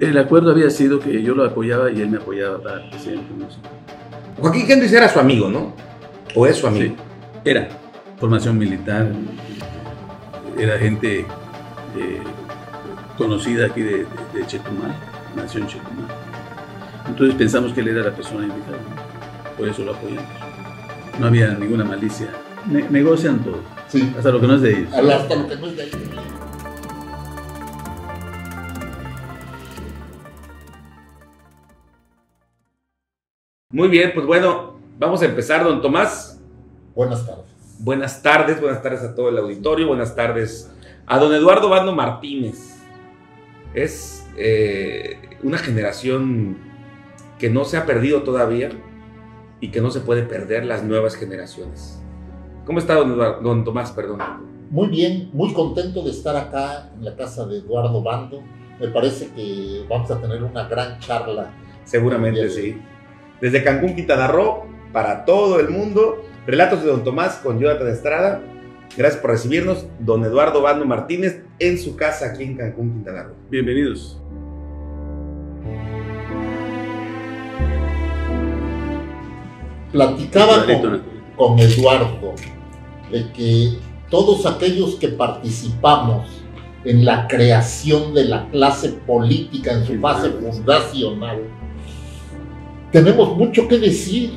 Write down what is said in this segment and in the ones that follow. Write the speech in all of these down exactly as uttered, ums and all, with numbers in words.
El acuerdo había sido que yo lo apoyaba y él me apoyaba para el presidente municipal. Joaquín Hendricks era su amigo, ¿no? ¿O es su amigo? Sí, era. Formación militar, era gente eh, conocida aquí de, de, de Chetumal, nació en Chetumal. Entonces pensamos que él era la persona indicada, ¿no? Por eso lo apoyamos. No había ninguna malicia. Ne negocian todo, sí. Hasta lo que no es de ellos. Hasta lo que no es de ellos. Muy bien, pues bueno, vamos a empezar, don Tomás. Buenas tardes. Buenas tardes, buenas tardes a todo el auditorio, buenas tardes a don Eduardo Ovando Martínez. Es eh, una generación que no se ha perdido todavía y que no se puede perder las nuevas generaciones. ¿Cómo está don, Eduardo, don Tomás? Perdón. Muy bien, muy contento de estar acá en la casa de Eduardo Ovando. Me parece que vamos a tener una gran charla. Seguramente, sí. Desde Cancún, Quintana Roo, para todo el mundo, Relatos de don Tomás con Jonathan de Estrada. Gracias por recibirnos, don Eduardo Ovando Martínez, en su casa aquí en Cancún, Quintana Roo. Bienvenidos. Platicaba con, con Eduardo de que todos aquellos que participamos en la creación de la clase política en su fase fundacional, tenemos mucho que decir.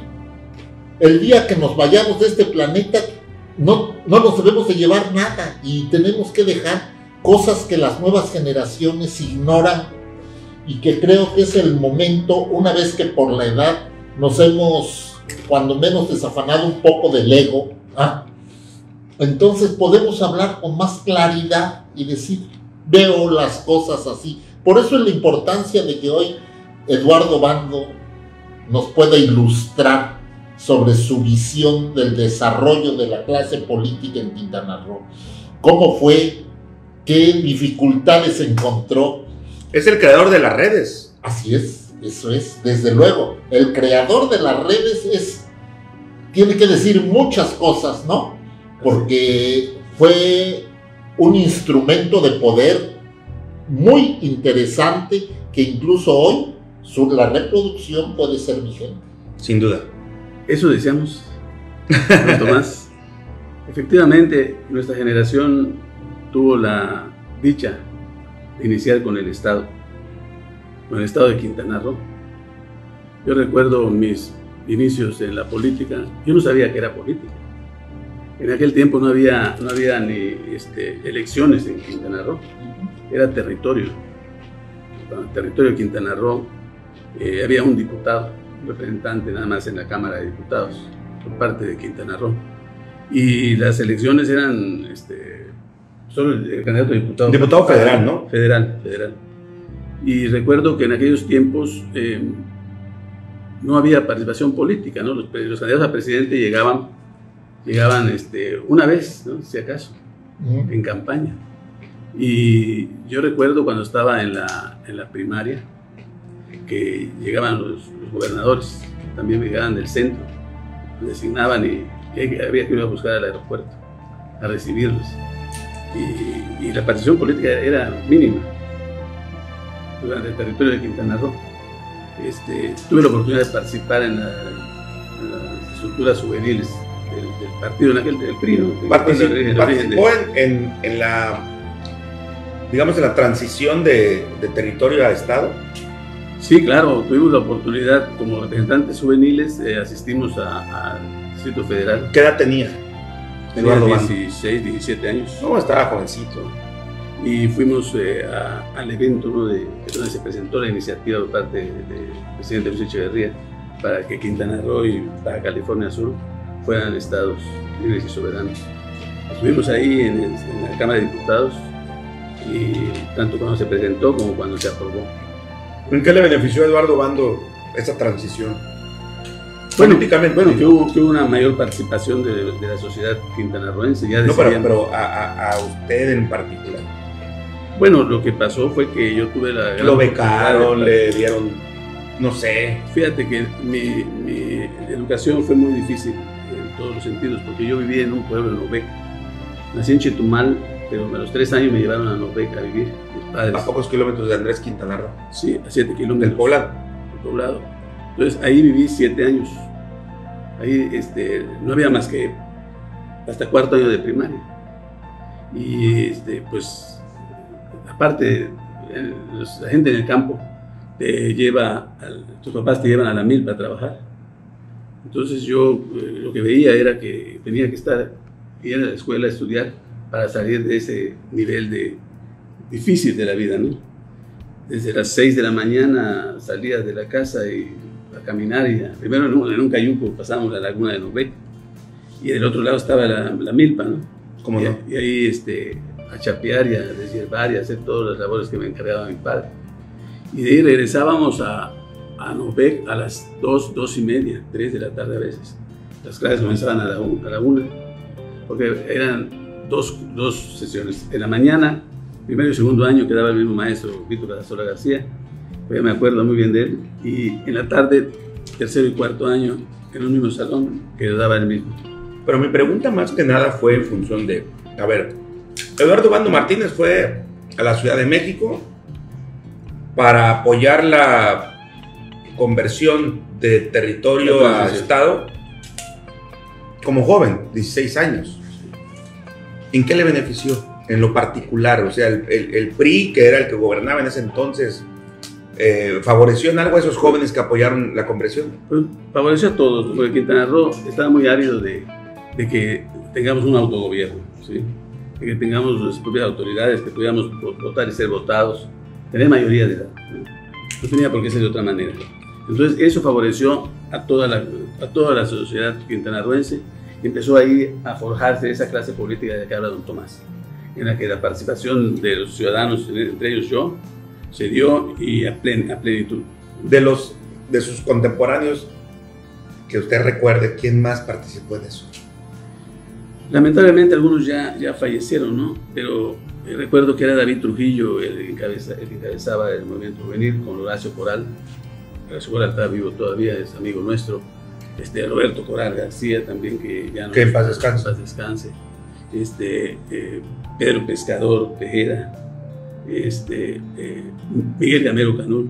El día que nos vayamos de este planeta, no, no nos debemos de llevar nada y tenemos que dejar cosas que las nuevas generaciones ignoran y que creo que es el momento, una vez que por la edad nos hemos, cuando menos, desafanado un poco del ego, ¿ah? Entonces podemos hablar con más claridad y decir, veo las cosas así. Por eso es la importancia de que hoy Eduardo Ovando nos pueda ilustrar sobre su visión del desarrollo de la clase política en Quintana Roo. ¿Cómo fue? ¿Qué dificultades encontró? Es el creador de las redes. Así es, eso es, desde luego. El creador de las redes es, tiene que decir muchas cosas, ¿no? Porque fue un instrumento de poder muy interesante que incluso hoy sobre la reproducción puede ser vigente. Sin duda. Eso deseamos, don Tomás. Efectivamente, nuestra generación tuvo la dicha de iniciar con el Estado, con el Estado de Quintana Roo. Yo recuerdo mis inicios en la política. Yo no sabía que era política. En aquel tiempo no había, no había ni este, elecciones en Quintana Roo. Era territorio. Para el territorio de Quintana Roo, Eh, había un diputado, un representante nada más en la Cámara de Diputados por parte de Quintana Roo, y las elecciones eran este, solo el candidato a diputado diputado federal, ¿no? federal, federal y recuerdo que en aquellos tiempos eh, no había participación política, ¿no? los, los candidatos a presidente llegaban, llegaban este, una vez, ¿no? si acaso, en campaña. Y yo recuerdo cuando estaba en la, en la primaria que llegaban los, los gobernadores, también llegaban del centro, designaban y, y había que ir a buscar al aeropuerto a recibirlos. Y, y la participación política era mínima durante el territorio de Quintana Roo. Este, tuve la oportunidad de participar en, la, en las estructuras juveniles del, del partido en aquel del P R I. ¿No? Participó, del, participó del... En, en la, digamos, en la transición de, de territorio a Estado. Sí, claro, tuvimos la oportunidad como representantes juveniles, eh, asistimos al Distrito Federal. ¿Qué edad tenía? Tenía dieciséis, diecisiete años. No, estaba jovencito. Y fuimos eh, a, al evento, ¿no? de, donde se presentó la iniciativa por parte del de presidente Luis Echeverría para que Quintana Roo y Baja California Sur fueran estados libres y soberanos. Estuvimos ahí en, el, en la Cámara de Diputados, y tanto cuando se presentó como cuando se aprobó. ¿En qué le benefició a Eduardo Ovando esa transición? Bueno, políticamente. Bueno, que hubo, que hubo una mayor participación de, de la sociedad quintanarroense. Ya no, pero, pero a, a usted en particular. Bueno, lo que pasó fue que yo tuve la... Lo becaron, le dieron, no sé. Fíjate que mi, mi educación fue muy difícil en todos los sentidos, porque yo viví en un pueblo, en Noveca. Nací en Chetumal, pero a los tres años me llevaron a Norbeck a vivir. Padre. A pocos kilómetros de Andrés, Quintana Roo. Sí, a siete kilómetros. Del poblado. Del poblado. Entonces ahí viví siete años. Ahí este, no había más que hasta cuarto año de primaria. Y este, pues, aparte, el, la gente en el campo te lleva, al, tus papás te llevan a la milpa a trabajar. Entonces yo eh, lo que veía era que tenía que estar, ir a la escuela a estudiar para salir de ese nivel de, difícil de la vida, ¿no? Desde las seis de la mañana salía de la casa y a caminar. Y a, primero en un, en un cayuco pasamos la laguna de Noveca y del otro lado estaba la, la milpa, ¿no? ¿Cómo y, no? Y ahí este, a chapear y a deshiervar y a hacer todas las labores que me encargaba mi padre. Y de ahí regresábamos a, a Norbeck a las dos, dos y media, tres de la tarde a veces. Las clases comenzaban a la una, a la una porque eran dos, dos sesiones. En la mañana, primero y segundo año, quedaba el mismo maestro, Víctor de la Sola García, pues me acuerdo muy bien de él. Y en la tarde, tercero y cuarto año, en un mismo salón, quedaba el mismo. Pero mi pregunta más que nada fue en función de, a ver, Eduardo Ovando Martínez fue a la Ciudad de México para apoyar la conversión de territorio a Estado como joven, dieciséis años. ¿En qué le benefició? En lo particular, o sea, el, el, el P R I, que era el que gobernaba en ese entonces, eh, ¿favoreció en algo a esos jóvenes que apoyaron la conversión? Pues favoreció a todos, porque Quintana Roo estaba muy ávido de, de que tengamos un autogobierno, ¿sí? De que tengamos nuestras propias autoridades, que pudiéramos votar y ser votados, tener mayoría de edad, ¿no? No tenía por qué ser de otra manera. Entonces eso favoreció a toda la, a toda la sociedad quintanarroense. Empezó ahí a forjarse esa clase política de que habla don Tomás, en la que la participación de los ciudadanos, entre ellos yo, se dio y a, plen, a plenitud. De, los, de sus contemporáneos, que usted recuerde, ¿quién más participó en eso? Lamentablemente algunos ya, ya fallecieron, ¿no? Pero recuerdo que era David Trujillo el que encabeza, encabezaba el movimiento juvenil con Horacio Coral. Horacio Coral está vivo todavía, es amigo nuestro. Este, Roberto Coral García también, que ya no... Que en paz descanse. Paz descanse. Este, eh, Pedro Pescador Tejera. Este, eh, Miguel Camero Canul.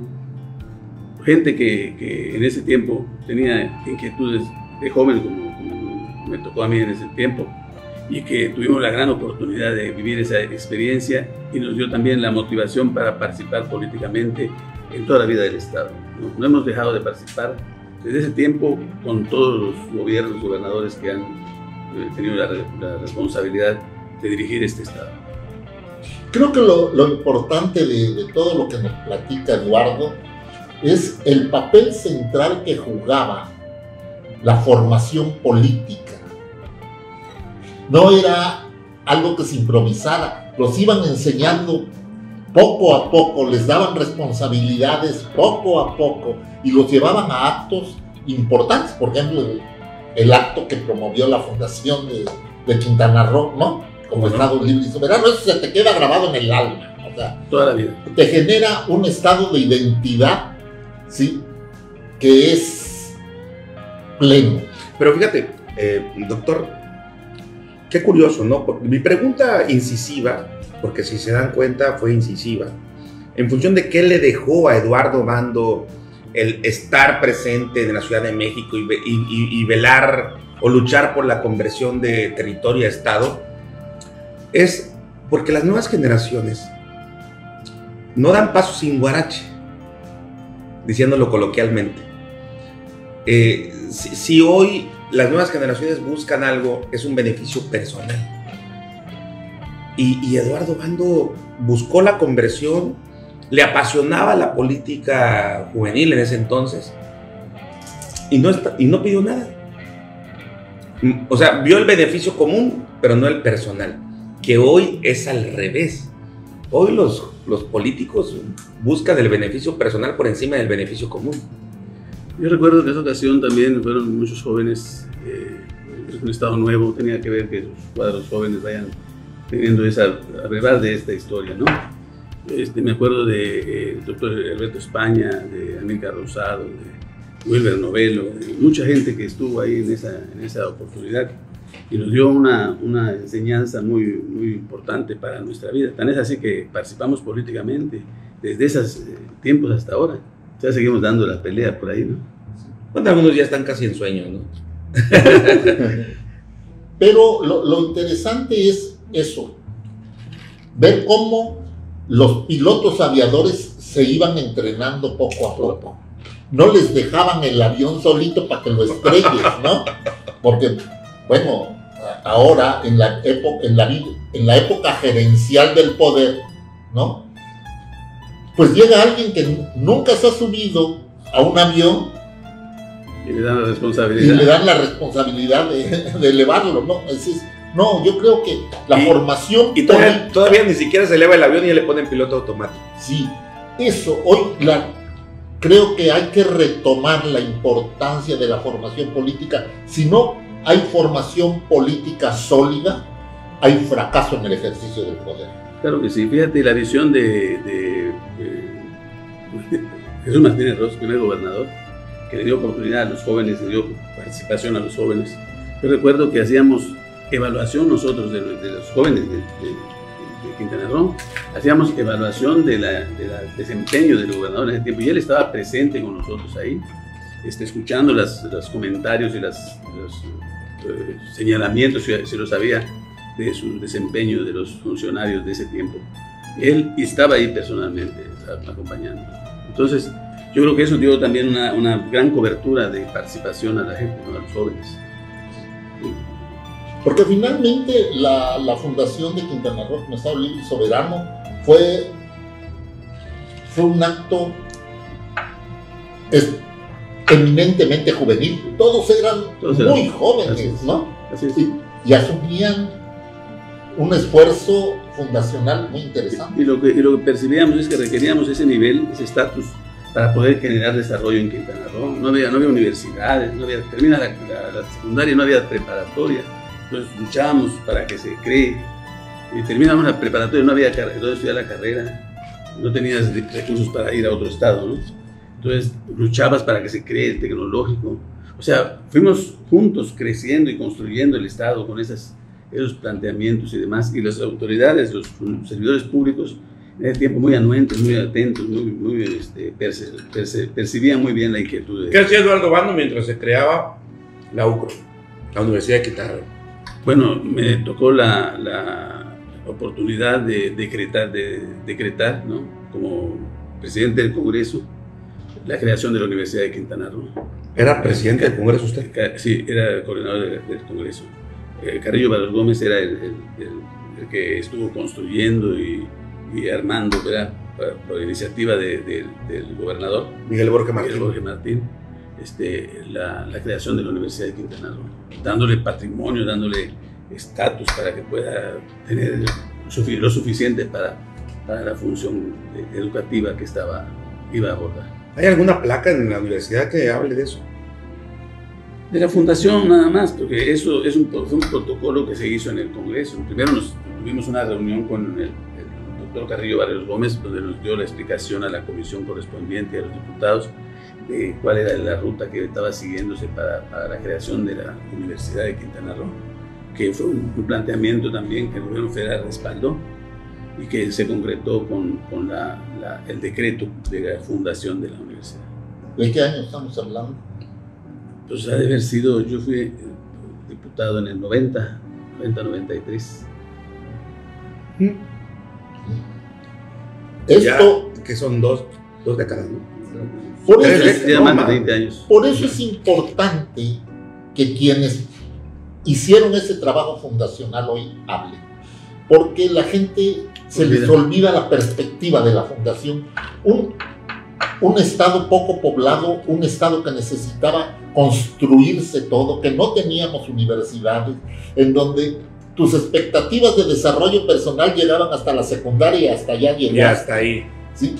Gente que, que en ese tiempo tenía inquietudes de joven, como, como me tocó a mí en ese tiempo, y que tuvimos la gran oportunidad de vivir esa experiencia y nos dio también la motivación para participar políticamente en toda la vida del Estado. No, no hemos dejado de participar desde ese tiempo con todos los gobiernos, gobernadores que han eh, tenido la, la responsabilidad de dirigir este Estado. Creo que lo, lo importante de, de todo lo que nos platica Eduardo es el papel central que jugaba la formación política. No era algo que se improvisara, los iban enseñando poco a poco, les daban responsabilidades poco a poco y los llevaban a actos importantes. Por ejemplo, el, el acto que promovió la fundación de, de Quintana Roo, ¿no? Como Estado libre y soberano, eso se te queda grabado en el alma, o sea, toda la vida. Te genera un estado de identidad, ¿sí? Que es pleno. Pero fíjate, eh, doctor, qué curioso, ¿no? Mi pregunta incisiva, porque si se dan cuenta fue incisiva, en función de qué le dejó a Eduardo Ovando el estar presente en la Ciudad de México y, y, y velar o luchar por la conversión de territorio a Estado, es porque las nuevas generaciones no dan paso sin guarache, diciéndolo coloquialmente. Eh, si, si hoy las nuevas generaciones buscan algo, es un beneficio personal. Y, y Eduardo Ovando buscó la conversión, le apasionaba la política juvenil en ese entonces, y no, está, y no pidió nada. O sea, vio el beneficio común, pero no el personal, que hoy es al revés. Hoy los, los políticos buscan el beneficio personal por encima del beneficio común. Yo recuerdo que en esa ocasión también fueron muchos jóvenes, eh, es un estado nuevo, tenía que ver que los cuadros jóvenes vayan teniendo esa, a revés de esta historia, ¿no? Este, me acuerdo de eh, el doctor Alberto España, de Aminta Rosado, de Wilber Novelo, de mucha gente que estuvo ahí en esa, en esa oportunidad. y nos dio una, una enseñanza muy, muy importante para nuestra vida. Tan es así que participamos políticamente desde esos tiempos hasta ahora. Ya seguimos dando la pelea por ahí, ¿no? Bueno, algunos ya están casi en sueño, ¿no? Pero lo, lo interesante es eso, ver cómo los pilotos aviadores se iban entrenando poco a poco. No les dejaban el avión solito para que lo estrelles, ¿no? Porque, bueno, ahora en la, época, en la, en la época gerencial del poder, ¿no? Pues llega alguien que nunca se ha subido a un avión y le dan la responsabilidad, y le dan la responsabilidad de, de elevarlo, ¿no? Entonces, no, yo creo que la y, formación... Y todavía, política, todavía ni siquiera se eleva el avión y ya le ponen piloto automático. Sí, eso, hoy la, creo que hay que retomar la importancia de la formación política. Si no hay formación política sólida, hay fracaso en el ejercicio del poder. Claro que sí, fíjate, la visión de, de, de, de Jesús Martínez Ross, primer gobernador, que le dio oportunidad a los jóvenes, le dio participación a los jóvenes. Yo recuerdo que hacíamos evaluación nosotros de, de los jóvenes de, de, de Quintana Roo, hacíamos evaluación del de de desempeño del gobernador en ese tiempo, y él estaba presente con nosotros ahí, este, escuchando las, los comentarios y las, los eh, señalamientos, si, si los había, de su desempeño de los funcionarios de ese tiempo. Él estaba ahí personalmente, estaba acompañando. Entonces, yo creo que eso dio también una, una gran cobertura de participación a la gente, ¿no? A los jóvenes. Porque finalmente la, la fundación de Quintana Roo como Estado Libre y Soberano fue, fue un acto es, eminentemente juvenil. Todos eran Todos muy eran, jóvenes, ¿no? Así es. Y, y asumían un esfuerzo fundacional muy interesante. Y lo, que, y lo que percibíamos es que requeríamos ese nivel, ese estatus, para poder generar desarrollo en Quintana Roo. No había, no había universidades, no había, termina la, la, la secundaria, no había preparatoria. Entonces luchábamos para que se cree. Y terminamos la preparatoria, no había no estudiar la carrera, no tenías recursos para ir a otro estado, ¿no? Entonces luchabas para que se cree el tecnológico. O sea, fuimos juntos creciendo y construyendo el estado con esas... esos planteamientos y demás, y las autoridades, los servidores públicos, en ese tiempo muy anuentes, muy atentos, muy, muy este, perci perci percibían muy bien la inquietud. De ¿Qué hacía Eduardo Ovando mientras se creaba la UCRO, la Universidad de Quintana Roo? Bueno, me tocó la, la oportunidad de decretar, de, decretar ¿no? como presidente del Congreso, la creación de la Universidad de Quintana Roo. ¿Era presidente del Congreso usted? Sí, era coordinador del, del Congreso. Carrillo Valor Gómez era el, el, el, el que estuvo construyendo y, y armando, ¿verdad? Por, por iniciativa de, de, del gobernador Miguel Borque Martín, Miguel Jorge Martín este, la, la creación de la Universidad de Quintana Roo, dándole patrimonio, dándole estatus para que pueda tener lo suficiente para, para la función educativa que estaba, iba a abordar. ¿Hay alguna placa en la universidad que hable de eso? De la fundación nada más, porque eso es un, fue un protocolo que se hizo en el Congreso. Primero nos tuvimos una reunión con el, el doctor Carrillo Barrios Gómez, donde nos dio la explicación a la comisión correspondiente, a los diputados, de cuál era la ruta que estaba siguiéndose para, para la creación de la Universidad de Quintana Roo, que fue un, un planteamiento también que el gobierno federal respaldó y que se concretó con, con la, la, el decreto de la fundación de la universidad. ¿De qué año estamos hablando? Pues ha de haber sido, yo fui diputado en el noventa, noventa, noventa y tres. Esto ya, que son dos, dos décadas, ¿no? Por eso, es, es, no, veinte años. Por eso es importante que quienes hicieron ese trabajo fundacional hoy hablen, porque la gente se olvida. Les olvida la perspectiva de la fundación. Un, Un estado poco poblado, un estado que necesitaba construirse todo, que no teníamos universidades, en donde tus expectativas de desarrollo personal llegaban hasta la secundaria y hasta allá llegaban. Y hasta ahí. ¿Sí?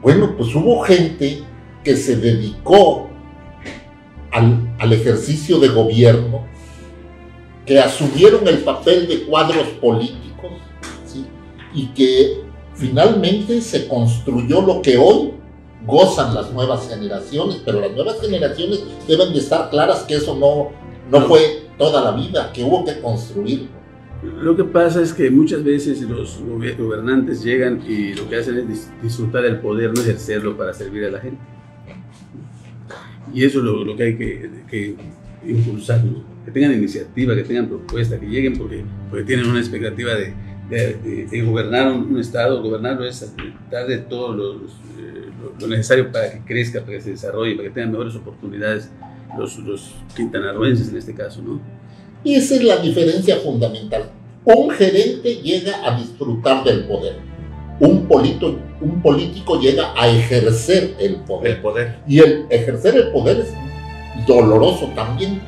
Bueno, pues hubo gente que se dedicó al, al ejercicio de gobierno, que asumieron el papel de cuadros políticos, ¿sí? Y que finalmente se construyó lo que hoy gozan las nuevas generaciones, pero las nuevas generaciones deben de estar claras que eso no, no, no fue toda la vida, que hubo que construirlo. Lo que pasa es que muchas veces los gobernantes llegan y lo que hacen es disfrutar el poder, no ejercerlo para servir a la gente. Y eso es lo, lo que hay que, que impulsarlo, que tengan iniciativa, que tengan propuestas, que lleguen porque, porque tienen una expectativa de, de, de, de gobernar un, un estado. Gobernarlo es darle todo lo, lo, lo necesario para que crezca, para que se desarrolle, para que tengan mejores oportunidades los, los quintanarroenses en este caso, ¿no? Y esa es la diferencia fundamental. Un gerente llega a disfrutar del poder. Un, polito, un político llega a ejercer el poder. El poder. Y el ejercer el poder es doloroso también.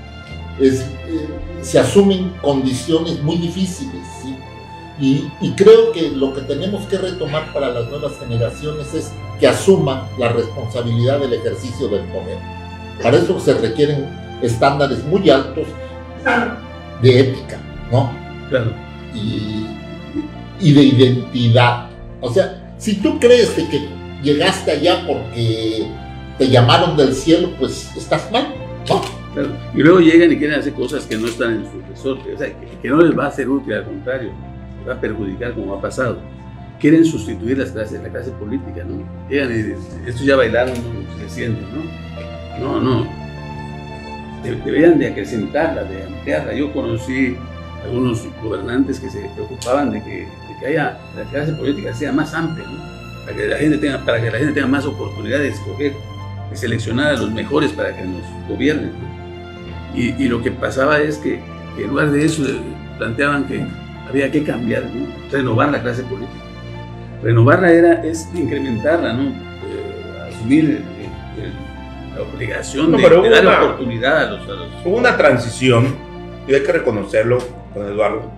Es, eh, se asumen condiciones muy difíciles, ¿sí? y, y creo que lo que tenemos que retomar para las nuevas generaciones es que asuman la responsabilidad del ejercicio del poder. Para eso se requieren estándares muy altos de ética, ¿no? Claro. Y, y de identidad. O sea, si tú crees de que llegaste allá porque te llamaron del cielo, pues estás mal, ¿no? Claro. Y luego llegan y quieren hacer cosas que no están en su resorte, o sea, que, que no les va a ser útil, al contrario, les va a perjudicar como ha pasado. Quieren sustituir las clases, la clase política, ¿no? Llegan y dicen, estos ya bailaron, ¿no? Se sienten, ¿no? No, no. Deberían de acrecentarla, de ampliarla. Yo conocí algunos gobernantes que se preocupaban de que, de que haya, la clase política sea más amplia, ¿no? Para que la gente tenga, para que la gente tenga más oportunidad de escoger, de seleccionar a los mejores para que nos gobiernen, ¿no? Y, y lo que pasaba es que, que en lugar de eso planteaban que había que cambiar, ¿no? Renovar la clase política. Renovarla era, es incrementarla, ¿no? Eh, asumir el, el la obligación no, de, de dar una oportunidad a los, a los... Hubo una transición, y hay que reconocerlo con Eduardo,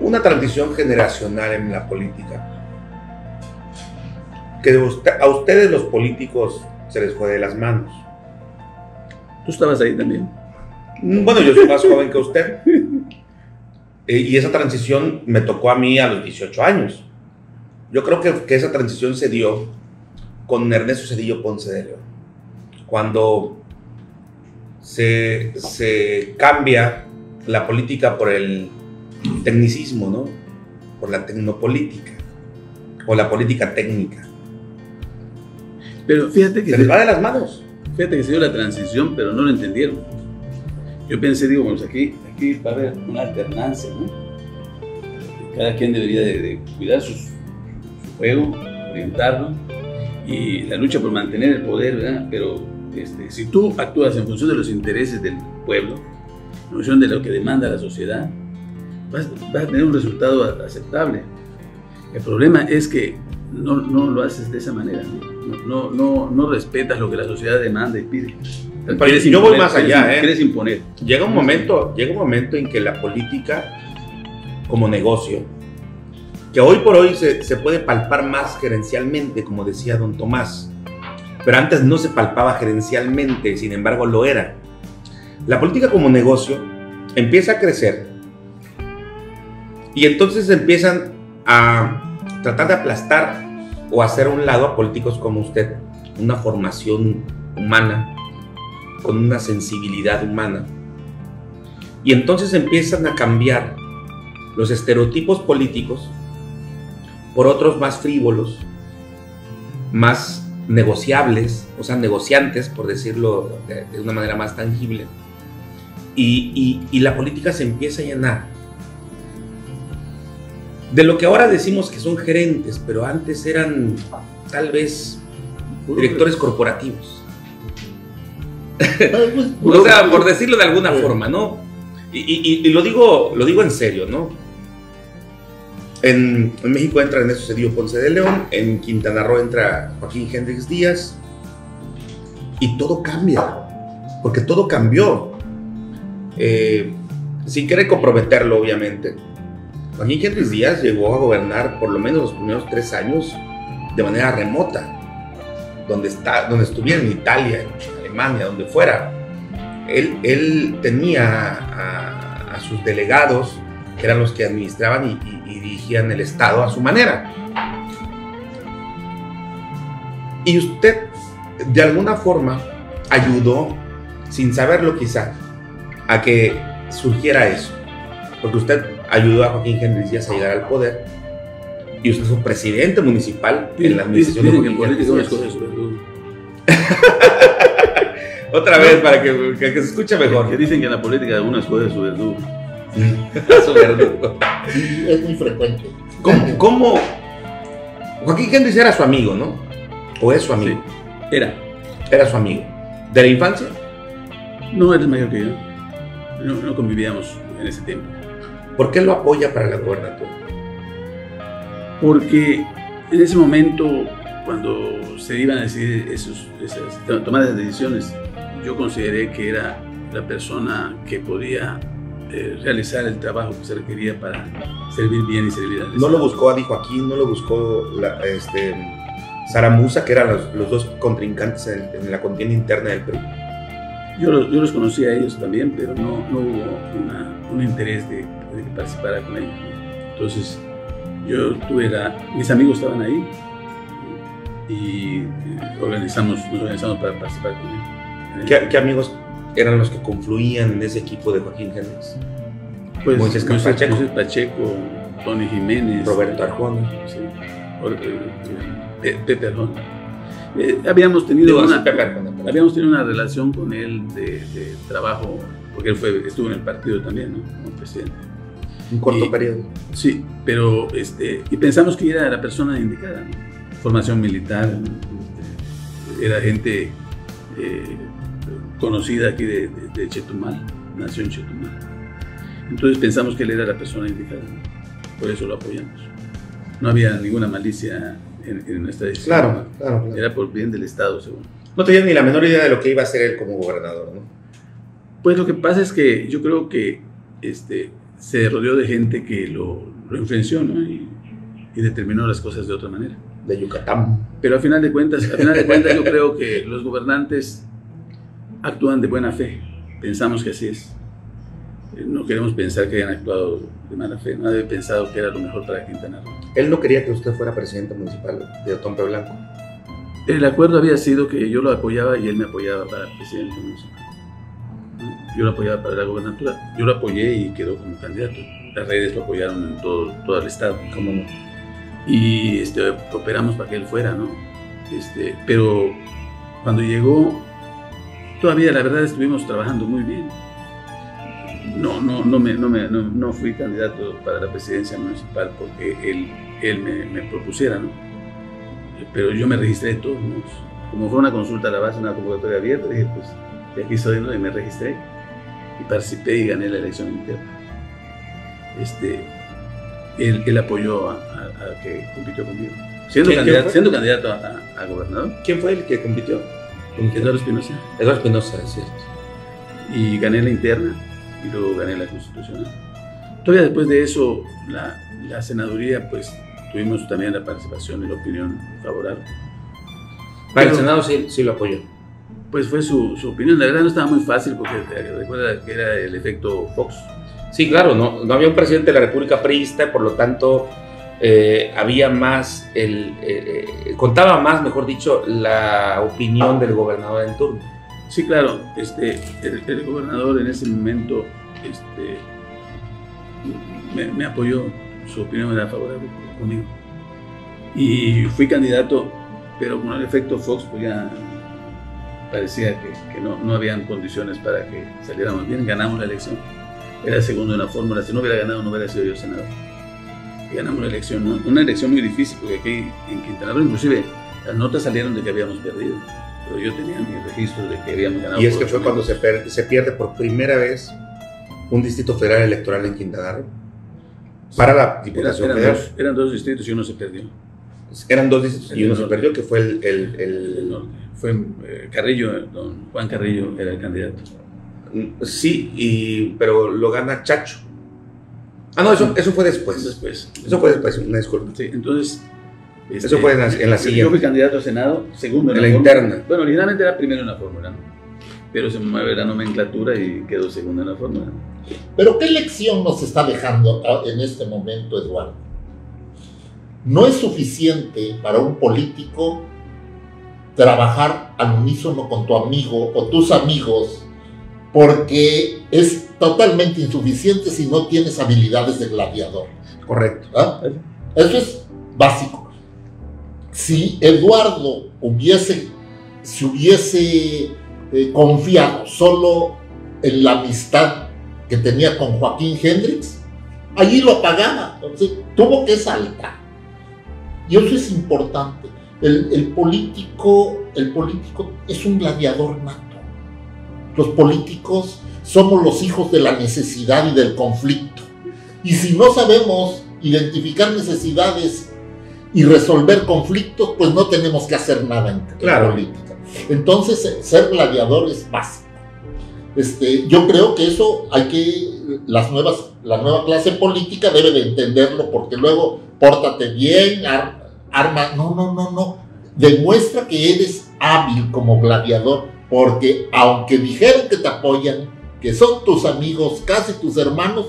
una transición generacional en la política. Que usted, a ustedes los políticos se les fue de las manos. ¿Tú estabas ahí también? Bueno, yo soy más joven que usted. Y esa transición me tocó a mí a los dieciocho años. Yo creo que, que esa transición se dio con Ernesto Zedillo Ponce de León, cuando se, se cambia la política por el tecnicismo, ¿no? Por la tecnopolítica, o la política técnica. Pero fíjate que... Se, se les va de las manos. Fíjate que se dio la transición, pero no lo entendieron. Yo pensé, digo, pues aquí, aquí va a haber una alternancia, ¿no? Cada quien debería de, de cuidar sus, su juego, orientarlo, y la lucha por mantener el poder, ¿verdad? Pero este, si tú actúas en función de los intereses del pueblo, en función de lo que demanda la sociedad, vas, vas a tener un resultado aceptable. El problema es que no, no lo haces de esa manera, no, no, no, no respetas lo que la sociedad demanda y pide. Pero quieres yo imponer, voy más allá, quieres, eh. quieres imponer. Llega un momento, llega un momento en que la política como negocio, que hoy por hoy se, se puede palpar más gerencialmente, como decía don Tomás, pero antes no se palpaba gerencialmente, sin embargo lo era. La política como negocio empieza a crecer y entonces empiezan a tratar de aplastar o hacer a un lado a políticos como usted, una formación humana, con una sensibilidad humana, y entonces empiezan a cambiar los estereotipos políticos por otros más frívolos, más negociables, o sea, negociantes, por decirlo de, de una manera más tangible, y, y, y la política se empieza a llenar de lo que ahora decimos que son gerentes, pero antes eran tal vez directores corporativos, o sea, por decirlo de alguna forma, ¿no? Y, y, y lo digo, lo digo en serio, ¿no? En, en México entra Ernesto Zedillo Ponce de León, en Quintana Roo entra Joaquín Hendricks Díaz y todo cambia, porque todo cambió, eh, sin querer comprometerlo obviamente. Joaquín Hendricks Díaz llegó a gobernar por lo menos los primeros tres años de manera remota, donde, está, donde estuviera en Italia, en Alemania, donde fuera. Él, él tenía a, a sus delegados, que eran los que administraban y, y dirigían el Estado a su manera. Y usted, de alguna forma, ayudó, sin saberlo quizá, a que surgiera eso, porque usted ayudó a Joaquín Hendricks Díaz a llegar al poder y usted es un presidente municipal en la administración de Joaquín Hendricks Díaz. Otra vez, para que, que, que se escuche mejor. Que dicen que en la política uno escoge su verdugo. Su verdugo. Sí, es muy frecuente. ¿Cómo, cómo? Joaquín Hendricks era su amigo, ¿no? ¿O es su amigo? Sí, era. Era su amigo. ¿De la infancia? No, eres mayor que yo. No, no convivíamos en ese tiempo. ¿Por qué lo apoya para la gubernatura? Porque en ese momento, cuando se iban a decidir esos, esas, tomar esas decisiones, yo consideré que era la persona que podía eh, realizar el trabajo que se requería para servir bien y servir al Estado. ¿No lo buscó Adi Joaquín? ¿No lo buscó la, este, Sara Musa, que eran los, los dos contrincantes en, en la contienda interna del P R I? Yo los, yo los conocí a ellos también, pero no, no hubo una, un interés de, de que participara con ellos. Entonces, yo tuve la, mis amigos estaban ahí y organizamos, nos organizamos para participar con ellos. ¿Qué, ¿Qué amigos eran los que confluían en ese equipo de Joaquín Gendis? Pues, Moisés Pacheco. José Pacheco, Tony Jiménez. Roberto Arjona. Sí, Pepe Arjón. Eh, habíamos tenido una, habíamos tenido una relación con él de, de trabajo, porque él fue, estuvo en el partido también, ¿no? Como presidente. Un corto y, periodo. Sí, pero este, y pensamos que era la persona indicada, ¿no? Formación militar, ¿no? Era gente eh, conocida aquí de, de, de Chetumal, nació en Chetumal. Entonces pensamos que él era la persona indicada, ¿no? Por eso lo apoyamos. No había ninguna malicia en, en nuestra decisión. Claro, claro, claro. Era por bien del Estado, según. No tenía ni la menor idea de lo que iba a hacer él como gobernador, ¿no? Pues lo que pasa es que yo creo que este, se rodeó de gente que lo, lo influenció, ¿no? Y, y determinó las cosas de otra manera. De Yucatán. Pero al final de cuentas, al final de cuentas yo creo que los gobernantes actúan de buena fe. Pensamos que así es. No queremos pensar que hayan actuado de mala fe. Nadie había pensado que era lo mejor para Quintana Roo. Él no quería que usted fuera presidente municipal de Othón P. Blanco. El acuerdo había sido que yo lo apoyaba y él me apoyaba para presidente municipal. Yo lo apoyaba para la gobernatura. Yo lo apoyé y quedó como candidato. Las redes lo apoyaron en todo, todo el estado. ¿Cómo no? Y este, cooperamos para que él fuera, ¿no? Este, pero cuando llegó, todavía la verdad estuvimos trabajando muy bien. No, no, no, me, no, me, no, no fui candidato para la presidencia municipal porque él, él me, me propusiera, ¿no? Pero yo me registré de todos modos. Como fue una consulta a la base, una convocatoria abierta, dije, pues, de aquí soy, ¿no? Y me registré y participé y gané la elección interna. Este, él, él apoyó a, a, a que compitió conmigo. Siendo candidato, siendo candidato a, a, a gobernador. ¿Quién fue el que compitió? Eduardo Espinosa. Eduardo Espinosa, es cierto. Y gané la interna. Y luego gané la constitucional. Todavía después de eso, la, la senaduría, pues tuvimos también la participación y la opinión favorable. Para el Senado sí, sí lo apoyó. Pues fue su, su opinión. La verdad no estaba muy fácil porque recuerda que era el efecto Fox. Sí, claro, no, no había un presidente de la República priista, por lo tanto eh, había más, el, eh, contaba más, mejor dicho, la opinión del gobernador en turno. Sí, claro, este, el, el gobernador en ese momento este, me, me apoyó, su opinión era favorable conmigo. Y fui candidato, pero con el efecto Fox pues ya parecía que, que no, no habían condiciones para que saliéramos bien. Ganamos la elección, era segundo en la fórmula, si no hubiera ganado no hubiera sido yo senador. Ganamos la elección, ¿no? Una elección muy difícil porque aquí en Quintana Roo inclusive las notas salieron de que habíamos perdido. Pero yo tenía mi registro de que habíamos ganado. Y es que fue cuando se pierde, se pierde por primera vez un distrito federal electoral en Quintana Roo. Sí, para la diputación era, eran federal. Dos, eran dos distritos y uno se perdió. Eran dos distritos el y uno norte. Se perdió, que fue el... el, el, el norte. Fue eh, Carrillo, don Juan Carrillo era el candidato. Sí, y, pero lo gana Chacho. Ah, no, eso, eso fue después. después. Eso fue después, una disculpa. Sí, entonces... Este, Eso fue en la, en la siguiente. Yo fui candidato a Senado, segundo en la, la interna. Bueno, originalmente era primero en la fórmula, ¿no? Pero se mueve la nomenclatura y quedó segundo en la fórmula. Pero ¿qué lección nos está dejando en este momento, Eduardo? No es suficiente para un político trabajar al unísono con tu amigo o tus amigos porque es totalmente insuficiente si no tienes habilidades de gladiador. Correcto. ¿Eh? Eso es básico. Si Eduardo hubiese, si hubiese eh, confiado solo en la amistad que tenía con Joaquín Hendricks, allí lo pagaba. Entonces tuvo que saltar. Y eso es importante. El, el, político, el político es un gladiador nato. Los políticos somos los hijos de la necesidad y del conflicto. Y si no sabemos identificar necesidades y resolver conflictos, pues no tenemos que hacer nada en, claro, en política. Entonces, ser gladiador es básico. Este, yo creo que eso hay que, las nuevas, la nueva clase política debe de entenderlo, porque luego, pórtate bien, ar, arma, no, no, no, no, demuestra que eres hábil como gladiador, porque aunque dijeron que te apoyan, que son tus amigos, casi tus hermanos,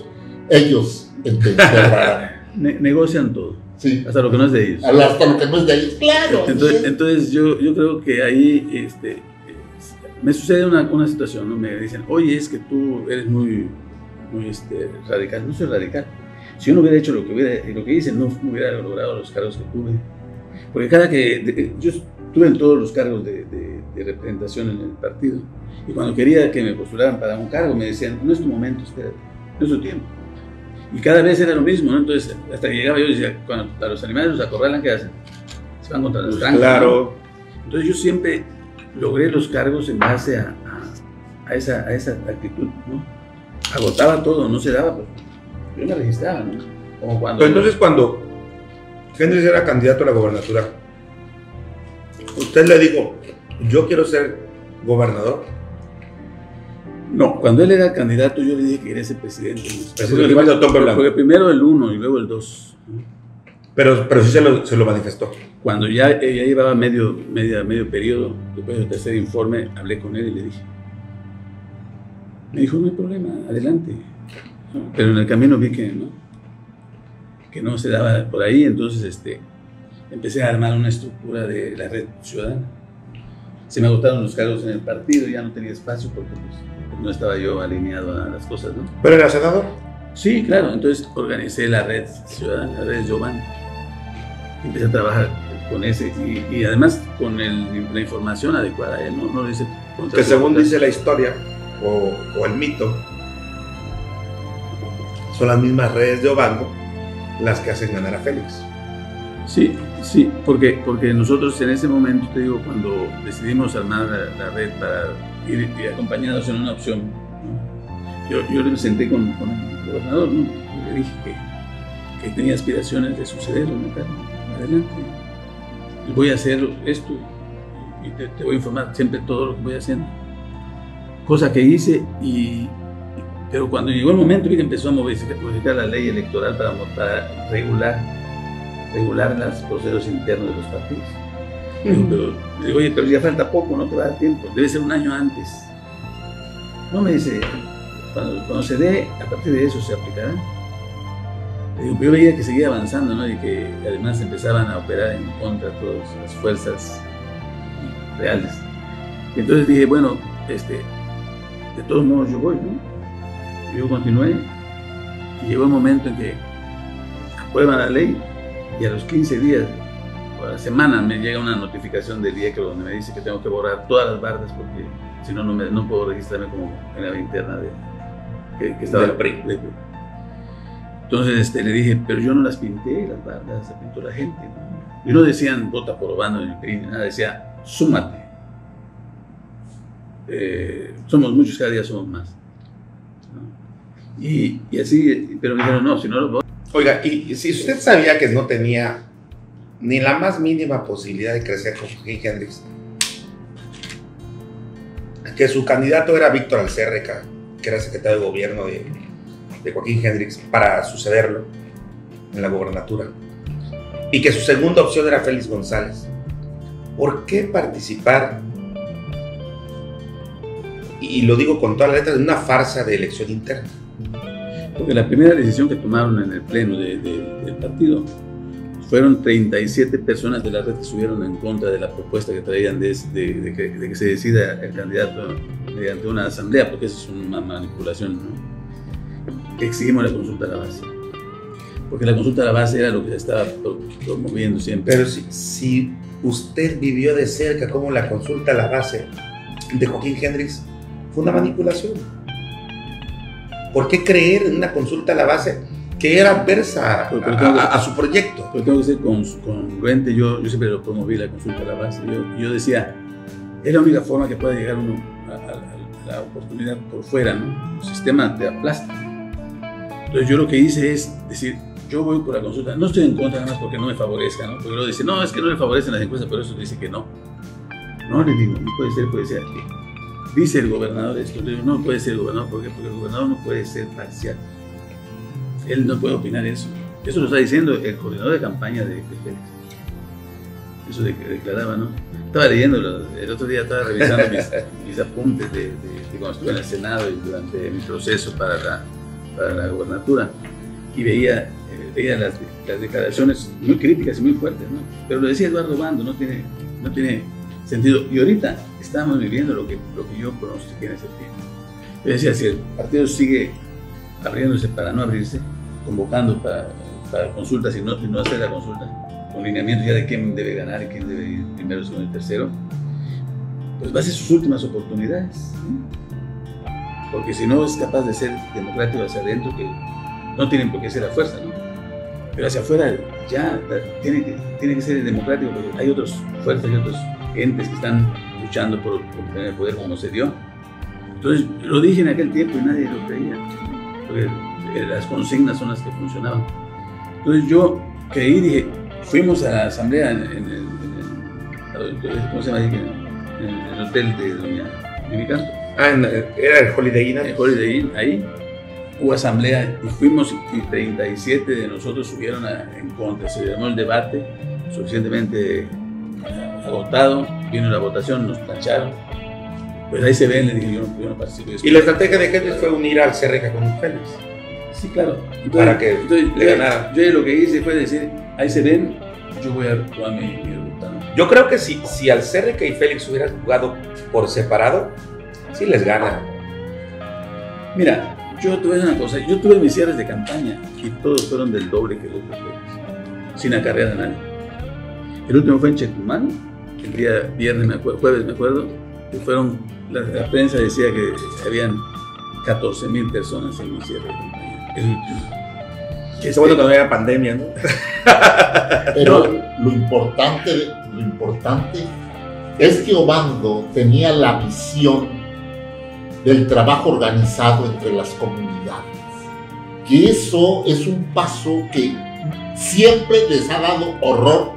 ellos entenderán. Ne negocian todo, sí, hasta lo que no es de ellos. Hasta lo que no es de ellos, claro. Entonces, ¿sí? entonces yo, yo creo que ahí, este, me sucede una, una situación, ¿no? Me dicen, oye, es que tú eres muy, muy este, radical. No soy radical. Si yo no hubiera hecho lo que, hubiera, lo que hice, no hubiera logrado los cargos que tuve. Porque cada que... De, yo estuve en todos los cargos de, de, de representación en el partido. Y cuando quería que me postularan para un cargo, me decían, no es tu momento, espérate, no es tu tiempo. Y cada vez era lo mismo, ¿no? Entonces, hasta que llegaba yo y decía, cuando a los animales los acorralan, ¿qué hacen? Se van contra las trancas. Claro. ¿No? Entonces yo siempre logré los cargos en base a, a, a, esa, a esa actitud, ¿no? Agotaba todo, no se daba, pues yo me registraba, ¿no? Como cuando... Pero entonces, cuando Hendricks era candidato a la gobernatura, ¿usted le dijo, yo quiero ser gobernador? No, cuando él era candidato yo le dije que quería ser presidente. Pero porque, primero, Blanco. Porque primero el uno y luego el dos. Pero, pero sí se lo, se lo manifestó. Cuando ya, ya llevaba medio, media, medio periodo, después del tercer informe, hablé con él y le dije. Me dijo, no hay problema, adelante. Pero en el camino vi que no, que no se daba por ahí, entonces este, empecé a armar una estructura de la red ciudadana. Se me agotaron los cargos en el partido, ya no tenía espacio porque pues, no estaba yo alineado a las cosas, ¿no? ¿Pero era senador? Sí, claro, entonces organicé la red ciudadana, la red Giovanni. Empecé a trabajar con ese y, y además con el, la información adecuada. Él no, no lo dice contra. Que según contra. Dice la historia o, o el mito, son las mismas redes de Ovando las que hacen ganar a Félix. Sí, sí, porque, porque nosotros en ese momento, te digo, cuando decidimos armar la, la red para ir, ir acompañados en una opción, ¿no? yo, yo me senté con, con el gobernador, ¿no? Le dije que, que tenía aspiraciones de sucederlo, ¿no? Adelante, voy a hacer esto y te, te voy a informar siempre todo lo que voy haciendo, cosa que hice. Y pero cuando llegó el momento que empezó a modificar la ley electoral para, para regular, regular los procesos internos de los partidos. Mm. Pero, le digo, oye, pero ya falta poco, no te va a dar tiempo, debe ser un año antes. No, me dice, cuando, cuando se dé, a partir de eso se aplicará. Le digo, pero yo veía que seguía avanzando, ¿no? Y que además empezaban a operar en contra todas las fuerzas reales. Y entonces dije, bueno, este, de todos modos yo voy, ¿no? Yo continué y llegó el momento en que aprueban la ley y a los quince días o a la semana me llega una notificación del I E C R O donde me dice que tengo que borrar todas las bardas porque si no, me, no puedo registrarme como en la interna de, que, que estaba del P R I. De, entonces este, le dije, pero yo no las pinté, las bardas las pintó la gente, ¿no? Y no decían vota por Ovando en el P R I, nada, decía súmate. Eh, somos muchos, cada día somos más. Y, y así, pero me dijeron, no, si no lo voy. Oiga, y si usted sabía que no tenía ni la más mínima posibilidad de crecer con Joaquín Hendricks, que su candidato era Víctor Alcérreca, que era secretario de gobierno de, de Joaquín Hendricks, para sucederlo en la gobernatura, y que su segunda opción era Félix González, ¿por qué participar? Y lo digo con todas las letras, de una farsa de elección interna. Porque la primera decisión que tomaron en el pleno de, de, del partido fueron treinta y siete personas de la red que estuvieron en contra de la propuesta que traían de, de, de, que, de que se decida el candidato mediante una asamblea, porque eso es una manipulación, ¿no? Exigimos la consulta a la base, porque la consulta a la base era lo que se estaba promoviendo siempre. Pero si, si usted vivió de cerca cómo la consulta a la base de Joaquín Hendricks fue una manipulación, ¿por qué creer en una consulta a la base que era adversa pero, pero a, que, a, a su proyecto? Pero tengo que ser congruente, yo, yo siempre lo promoví, la consulta a la base. Yo, yo decía, es la única forma que puede llegar uno a, a, a la oportunidad por fuera, ¿no? El sistema te aplasta. Entonces yo lo que hice es decir, yo voy por la consulta, no estoy en contra nada más porque no me favorezca, ¿no? Porque luego dice, no, es que no le favorecen las encuestas, pero eso dice que no. No, le digo, no puede ser, puede ser aquí. Dice el gobernador esto, le digo, no puede ser el gobernador, ¿por qué? Porque el gobernador no puede ser parcial. Él no puede opinar eso. Eso lo está diciendo el coordinador de campaña de, de Félix. Eso de, declaraba, ¿no? Estaba leyéndolo, el otro día estaba revisando mis, mis apuntes de, de, de cuando estuve en el Senado y durante mi proceso para la, para la gobernatura. Y veía, eh, veía las, las declaraciones muy críticas y muy fuertes, ¿no? Pero lo decía Eduardo Ovando, no tiene, no tiene sentido. Y ahorita estamos viviendo lo que, lo que yo pronostiqué en ese tiempo. Yo decía, si el partido sigue abriéndose para no abrirse, convocando para, para consultas y no, y no hacer la consulta, con lineamientos ya de quién debe ganar y quién debe ir primero, segundo y tercero, pues va a ser sus últimas oportunidades, ¿sí? Porque si no es capaz de ser democrático hacia adentro, que no tienen por qué ser a fuerza, ¿no? Pero hacia afuera ya tiene que, tiene que ser democrático, porque hay otras fuerzas y otros entes que están luchando por, por tener el poder como se dio. Entonces lo dije en aquel tiempo y nadie lo creía, porque las consignas son las que funcionaban. Entonces yo creí, dije, fuimos a la asamblea en, en, en, en, ¿cómo se llama? En, en el hotel de Doña Mimicanto. Ah, en, era el Holiday Inn. El Holiday Inn, ahí hubo asamblea y fuimos y treinta y siete de nosotros subieron a, en contra. Se llamó el debate, suficientemente agotado, vino la votación, nos plancharon. Pues ahí se ven, le dije, yo no, yo no participo. Y la estrategia de Hendricks fue unir al C R J con un Félix. Sí, claro. Entonces, para que entonces, le ganara. Yo, yo lo que hice fue decir, ahí se ven, yo voy a jugar mi, mi ruta, ¿no? Yo creo que si, si al C R K y Félix hubieran jugado por separado, sí les gana. Mira, yo tuve una cosa, yo tuve mis cierres de campaña y todos fueron del doble que los de Félix, sin acarrear a nadie. El último fue en Chetumal, el día viernes, me acuerdo, jueves me acuerdo, que fueron, la, la prensa decía que habían catorce mil personas en mi cierre de campaña. Este, Eso bueno que no era pandemia, ¿no? Pero no. Lo, importante, lo importante es que Ovando tenía la visión del trabajo organizado entre las comunidades. Que eso es un paso que siempre les ha dado horror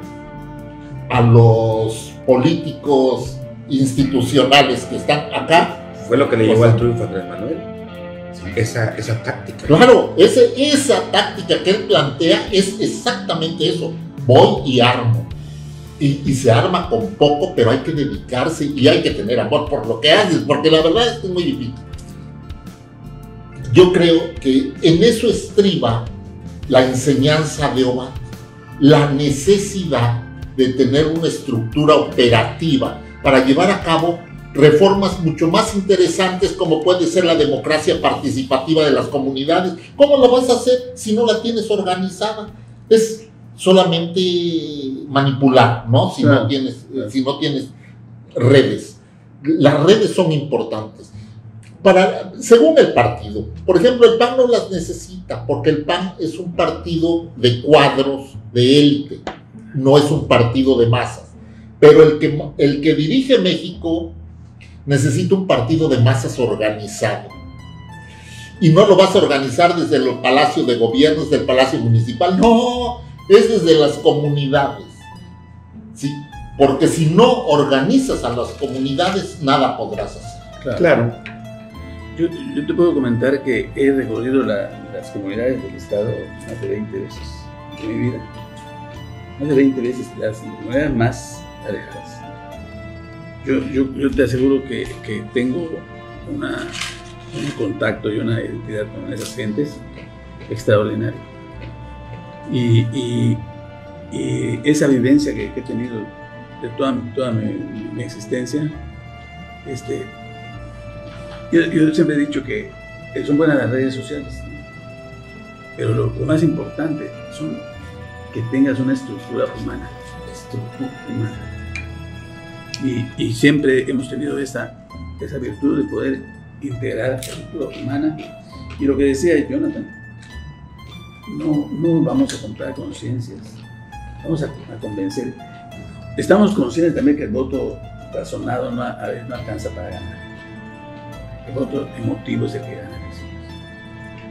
a los políticos institucionales que están acá. Fue lo que le llevó al triunfo a Andrés Manuel. Esa, esa táctica. Claro, ese, esa táctica que él plantea es exactamente eso. Voy y armo. Y, y se arma con poco, pero hay que dedicarse y hay que tener amor por lo que haces, porque la verdad es que es muy difícil. Yo creo que en eso estriba la enseñanza de Ovando. La necesidad de tener una estructura operativa para llevar a cabo reformas mucho más interesantes, como puede ser la democracia participativa de las comunidades. ¿Cómo lo vas a hacer si no la tienes organizada? Es solamente manipular, ¿no? Si, claro. no tienes, si no tienes redes. Las redes son importantes. Para, según el partido, por ejemplo, el P A N no las necesita, porque el P A N es un partido de cuadros, de élite, no es un partido de masas. Pero el que, el que dirige México necesita un partido de masas organizado. Y no lo vas a organizar desde el Palacio de Gobierno, desde el Palacio Municipal. No, es desde las comunidades. ¿Sí? Porque si no organizas a las comunidades, nada podrás hacer. Claro. claro. Yo, yo te puedo comentar que he recorrido la, las comunidades del Estado más de veinte veces en mi vida. Más de veinte veces, las comunidades más alejadas. Yo, yo, yo te aseguro que, que tengo una, un contacto y una identidad con esas gentes extraordinaria. Y, y Y esa vivencia que, que he tenido de toda, toda mi, mi existencia, este, yo, yo siempre he dicho que son buenas las redes sociales, ¿no? Pero lo, lo más importante son que tengas una estructura humana, estructura humana. Y, y siempre hemos tenido esa, esa virtud de poder integrar la estructura humana. Y lo que decía Jonathan, no, no vamos a comprar conciencias, vamos a, a convencer. Estamos conscientes también que el voto razonado no, a veces no alcanza para ganar. El voto emotivo es el que gana elecciones.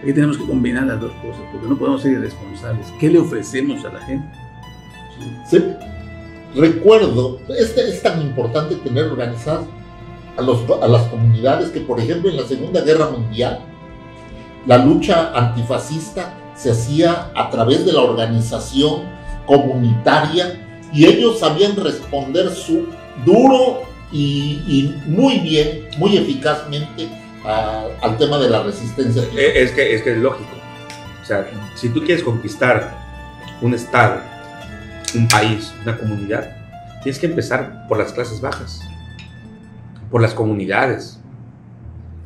Aquí tenemos que combinar las dos cosas, porque no podemos ser irresponsables. ¿Qué le ofrecemos a la gente? Sí. Sí. Recuerdo, este es tan importante tener organizadas a, los, a las comunidades que, por ejemplo, en la Segunda Guerra Mundial, la lucha antifascista se hacía a través de la organización comunitaria y ellos sabían responder su duro y, y muy bien, muy eficazmente a, al tema de la resistencia. Es que, es que es lógico. O sea, si tú quieres conquistar un estado, un país, una comunidad, tienes que empezar por las clases bajas, por las comunidades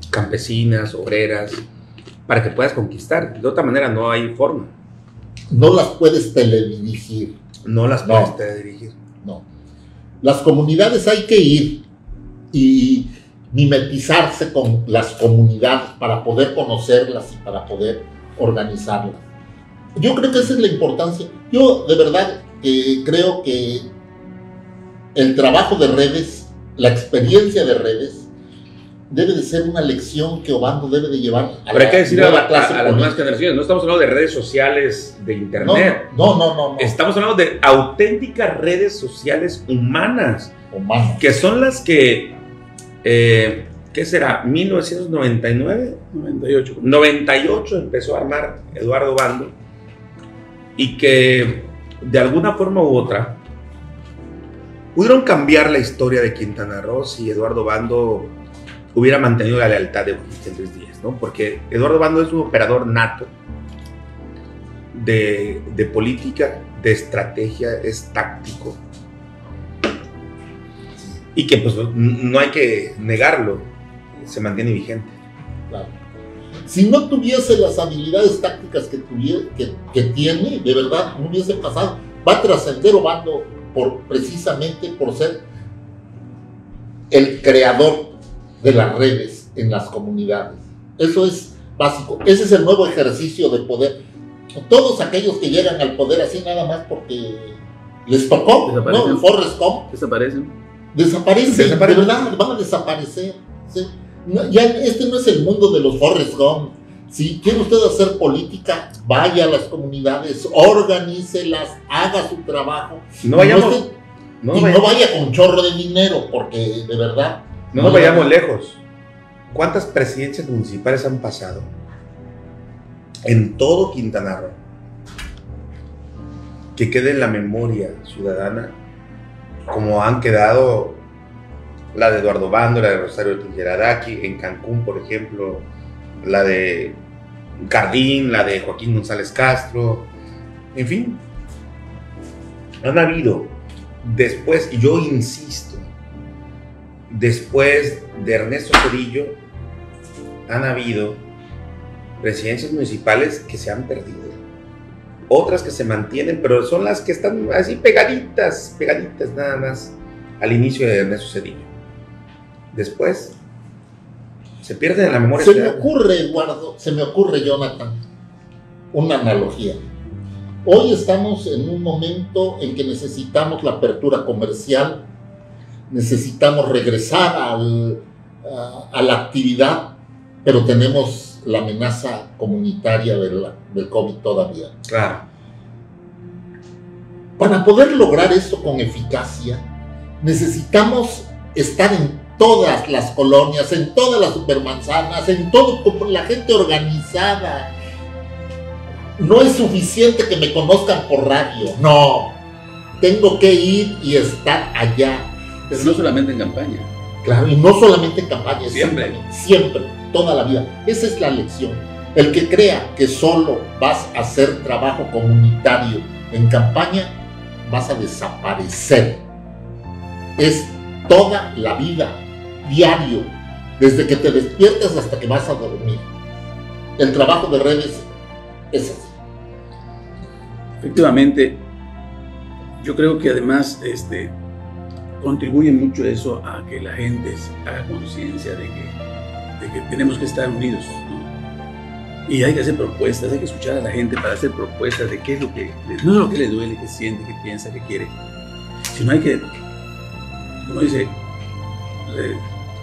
campesinas, obreras, para que puedas conquistar. De otra manera no hay forma. No las puedes teledirigir. No las puedes no, teledirigir. No. Las comunidades hay que ir y mimetizarse con las comunidades para poder conocerlas y para poder organizarlas. Yo creo que esa es la importancia. Yo de verdad eh, creo que el trabajo de redes, la experiencia de redes, debe de ser una lección que Ovando debe de llevar a Habrá la, que decir a, la clase a, a las nuevas generaciones. No estamos hablando de redes sociales de internet. No, no, no. no, no. Estamos hablando de auténticas redes sociales humanas. Humanas. Que son las que, eh, ¿qué será? ¿mil novecientos noventa y nueve? noventa y ocho. noventa y ocho empezó a armar Eduardo Ovando. Y que, de alguna forma u otra, pudieron cambiar la historia de Quintana Roo si Eduardo Ovando hubiera mantenido la lealtad de Joaquín Hendricks Díaz, ¿no? Porque Eduardo Ovando es un operador nato de, de política, de estrategia, es táctico. Y que pues no hay que negarlo, se mantiene vigente. Claro. Si no tuviese las habilidades tácticas que, tuviera, que, que tiene, de verdad, no hubiese pasado. Va a trascender Ovando por, precisamente por ser el creador de las redes en las comunidades. Eso es básico. Ese es el nuevo ejercicio de poder. Todos aquellos que llegan al poder así nada más porque les tocó, ¿no? Forrest Gump. Desaparecen. Desaparecen, Desaparecen. De verdad, van a desaparecer. ¿Sí? No, ya este no es el mundo de los Forrest Gump. Si quiere usted hacer política, vaya a las comunidades, organícelas, haga su trabajo. No vayamos. No esté, no y vayamos. No vaya con chorro de dinero, porque de verdad. No nos vayamos lejos. ¿Cuántas presidencias municipales han pasado en todo Quintana Roo? Que quede en la memoria ciudadana como han quedado la de Eduardo Ovando, la de Rosario Tijeradaqui, en Cancún, por ejemplo, la de Cardín, la de Joaquín González Castro, en fin. Han habido después, y yo insisto, después de Ernesto Zedillo, han habido presidencias municipales que se han perdido. Otras que se mantienen, pero son las que están así pegaditas, pegaditas nada más al inicio de Ernesto Zedillo. Después, se pierden en la memoria. Se me ocurre, Eduardo, se me ocurre, Jonathan, una analogía. Hoy estamos en un momento en que necesitamos la apertura comercial. Necesitamos regresar al, a, a la actividad, pero tenemos la amenaza comunitaria del, del COVID todavía. Claro. Para poder lograr eso con eficacia, necesitamos estar en todas las colonias, en todas las supermanzanas, en todo, con la gente organizada. No es suficiente que me conozcan por radio, no. Tengo que ir y estar allá. Pero sí. No solamente en campaña. Claro, y no solamente en campaña. Siempre. Siempre, siempre, toda la vida. Esa es la lección. El que crea que solo vas a hacer trabajo comunitario en campaña, vas a desaparecer. Es toda la vida, diario, desde que te despiertas hasta que vas a dormir. El trabajo de redes es así. Efectivamente, yo creo que además este, contribuye mucho eso a que la gente haga conciencia de que, de que tenemos que estar unidos, ¿no? Y hay que hacer propuestas, hay que escuchar a la gente para hacer propuestas de qué es lo que, no es lo que le duele, que siente, que piensa, que quiere, sino hay que, como dice,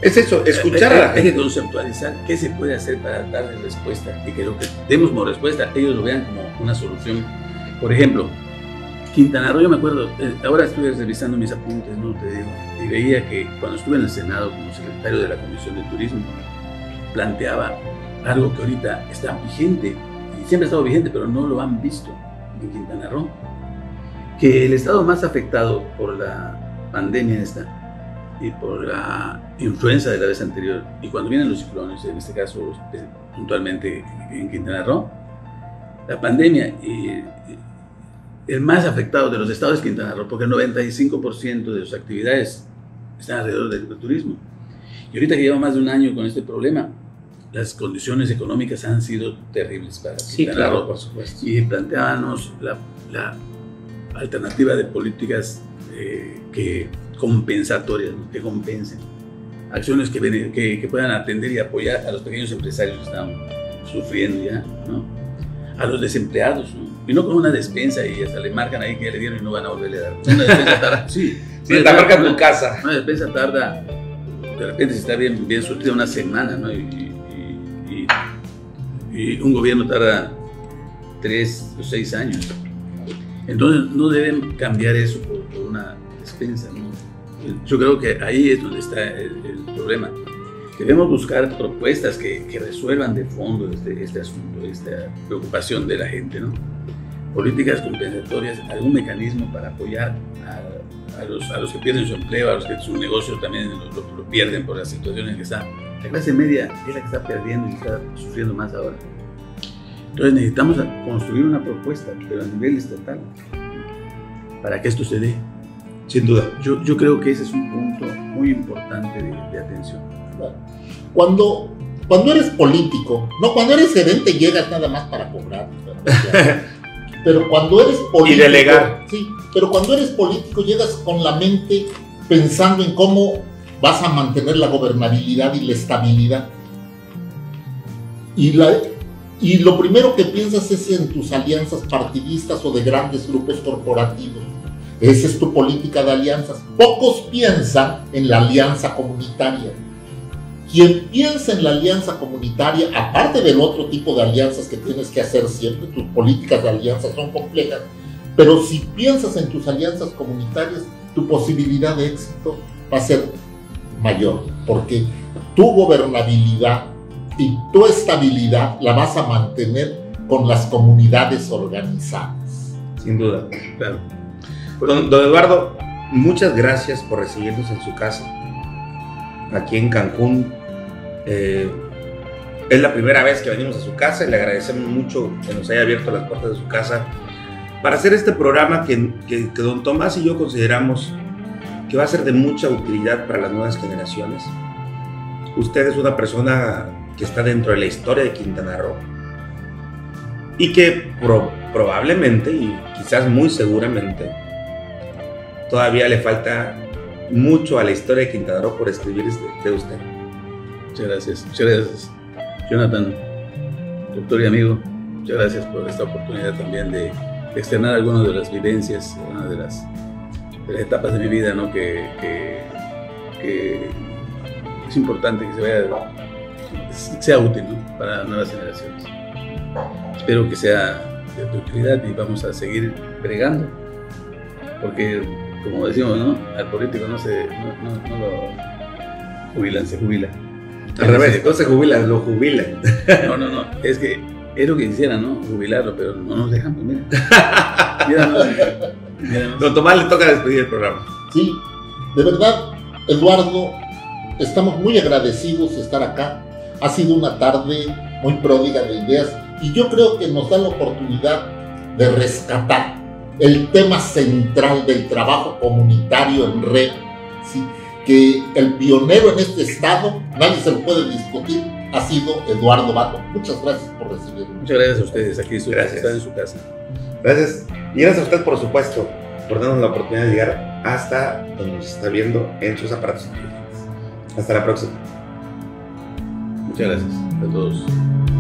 es eso, escuchar a la gente. Hay que conceptualizar qué se puede hacer para darle respuesta y que lo que demos como respuesta ellos lo vean como una solución. Por ejemplo, Quintana Roo, yo me acuerdo, ahora estuve revisando mis apuntes, no te digo, y veía que cuando estuve en el Senado como secretario de la Comisión de Turismo, planteaba algo que ahorita está vigente, y siempre ha estado vigente, pero no lo han visto en Quintana Roo, que el estado más afectado por la pandemia esta y por la influenza de la vez anterior, y cuando vienen los ciclones, en este caso puntualmente en Quintana Roo, la pandemia y el más afectado de los estados es Quintana Roo, porque el noventa y cinco por ciento de sus actividades están alrededor del turismo. Y ahorita que lleva más de un año con este problema, las condiciones económicas han sido terribles para Quintana sí, claro, Roo. Por supuesto. Y planteábamos la, la alternativa de políticas eh, que compensatorias, ¿no? Que compensen. Acciones que, que, que puedan atender y apoyar a los pequeños empresarios que están sufriendo ya, ¿no? A los desempleados, ¿no? Y no con una despensa y hasta le marcan ahí que ya le dieron y no van a volverle a dar. Una despensa tarda. Sí, sí, te marcan tu casa. Una despensa tarda, de repente si está bien, bien surtida, una semana, ¿no? Y, y, y, y un gobierno tarda tres o seis años. Entonces no deben cambiar eso por, por una despensa, ¿no? Yo creo que ahí es donde está el, el problema. Debemos buscar propuestas que, que resuelvan de fondo este, este asunto, esta preocupación de la gente, ¿no? Políticas compensatorias, algún mecanismo para apoyar a, a, los, a los que pierden su empleo, a los que su negocio también lo, lo, lo pierden por las situaciones que están. La clase media es la que está perdiendo y está sufriendo más ahora. Entonces necesitamos construir una propuesta, pero a nivel estatal, para que esto se dé. Sin duda. Yo, yo creo que ese es un punto muy importante de, de atención. Cuando... Cuando eres político, no, cuando eres gerente llegas nada más para cobrar, ¿verdad? Pero cuando eres político... Y delegar. Sí, pero cuando eres político llegas con la mente pensando en cómo vas a mantener la gobernabilidad y la estabilidad. Y, la, y lo primero que piensas es en tus alianzas partidistas o de grandes grupos corporativos. Esa es tu política de alianzas. Pocos piensan en la alianza comunitaria. Quien piensa en la alianza comunitaria, aparte del otro tipo de alianzas que tienes que hacer siempre, tus políticas de alianzas son complejas, pero si piensas en tus alianzas comunitarias, tu posibilidad de éxito va a ser mayor, porque tu gobernabilidad y tu estabilidad la vas a mantener con las comunidades organizadas. Sin duda, claro. Don, don Eduardo, muchas gracias por recibirnos en su casa, aquí en Cancún. Eh, es la primera vez que venimos a su casa y le agradecemos mucho que nos haya abierto las puertas de su casa para hacer este programa que, que, que don Tomás y yo consideramos que va a ser de mucha utilidad para las nuevas generaciones. Usted es una persona que está dentro de la historia de Quintana Roo y que pro, probablemente y quizás muy seguramente todavía le falta mucho a la historia de Quintana Roo por escribir de usted. Muchas gracias, muchas gracias, Jonathan, doctor y amigo. Muchas gracias por esta oportunidad también de externar algunas de las vivencias, una de las, de las etapas de mi vida, ¿no? que, que, que es importante que se vaya, sea útil, ¿no? Para nuevas generaciones. Espero que sea de tu utilidad y vamos a seguir bregando, porque como decimos, ¿no? Al político no se no, no, no lo jubilan, se jubila. Al revés, no se jubilan, lo jubilan. No, no, no. Es que es lo que quisieran, ¿no? Jubilarlo, pero no nos dejamos, mira. Mira, no, mira, mira no. Don Tomás, le toca despedir el programa. Sí, de verdad, Eduardo, estamos muy agradecidos de estar acá. Ha sido una tarde muy pródiga de ideas y yo creo que nos da la oportunidad de rescatar el tema central del trabajo comunitario en red, ¿sí?, que el pionero en este estado, nadie se lo puede discutir, ha sido Eduardo Ovando. Muchas gracias por recibirme. Muchas gracias a ustedes, aquí están en su casa. Gracias, y gracias a usted, por supuesto, por darnos la oportunidad de llegar hasta donde nos está viendo en sus aparatos. Hasta la próxima. Muchas gracias a todos.